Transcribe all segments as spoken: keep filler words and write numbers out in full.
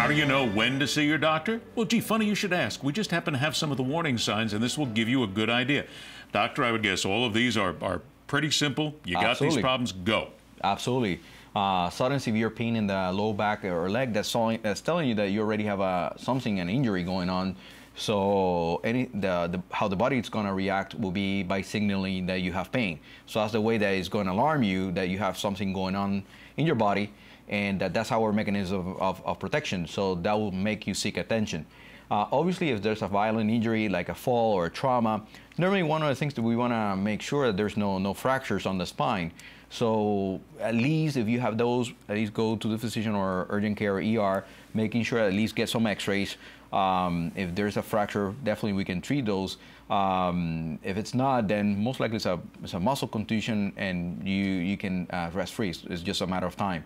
How do you know when to see your doctor? Well, gee, funny you should ask. We just happen to have some of the warning signs, and this will give you a good idea. Doctor, I would guess all of these are, are pretty simple. You got Absolutely. These problems, go. Absolutely. Uh, sudden severe pain in the low back or leg, that's, all, that's telling you that you already have a, something, an injury going on. So any, the, the, how the body is going to react will be by signaling that you have pain. So that's the way that it's going to alarm you that you have something going on in your body, and that, that's our mechanism of, of, of protection. So that will make you seek attention. Uh, obviously, if there's a violent injury like a fall or a trauma, normally one of the things that we want to make sure that there's no, no fractures on the spine. So at least if you have those, at least go to the physician or urgent care or E R, making sure at least get some x-rays. Um, if there's a fracture, definitely we can treat those. Um, if it's not, then most likely it's a, it's a muscle contusion and you, you can uh, rest free. It's just a matter of time.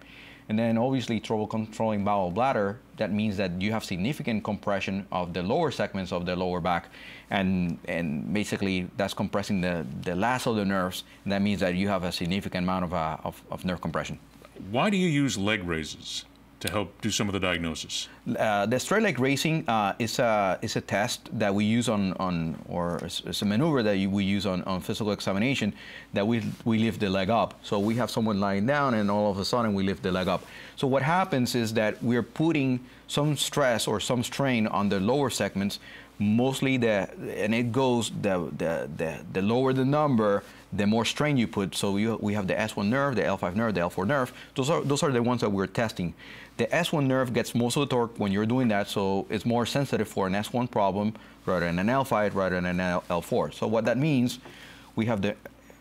And then obviously trouble controlling bowel bladder, that means that you have significant compression of the lower segments of the lower back, and and basically that's compressing the, the last of the nerves, and that means that you have a significant amount of, uh, of, of nerve compression. Why do you use leg raises to help do some of the diagnosis? Uh, the straight leg raising uh, is, a, is a test that we use on, on or it's a maneuver that you, we use on, on physical examination that we, we lift the leg up. So we have someone lying down and all of a sudden we lift the leg up. So what happens is that we're putting some stress or some strain on the lower segments, mostly the, and it goes, the, the, the, the lower the number, the more strain you put. So you, we have the S one nerve, the L five nerve, the L four nerve. Those are, those are the ones that we're testing. The S one nerve gets most of the torque when you're doing that, so it's more sensitive for an S one problem rather than an L five, rather than an L four. So what that means, we have the,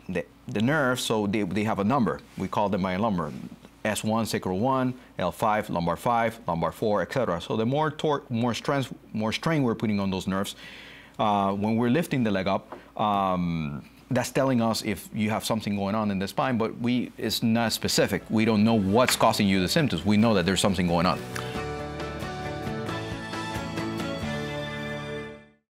the, the nerve, so they, they have a number. We call them by a number. S one, sacral one, L five, lumbar five, lumbar four, et cetera. So the more torque, more strain, more strain we're putting on those nerves, uh, when we're lifting the leg up, um, that's telling us if you have something going on in the spine, but we, it's not specific. We don't know what's causing you the symptoms. We know that there's something going on.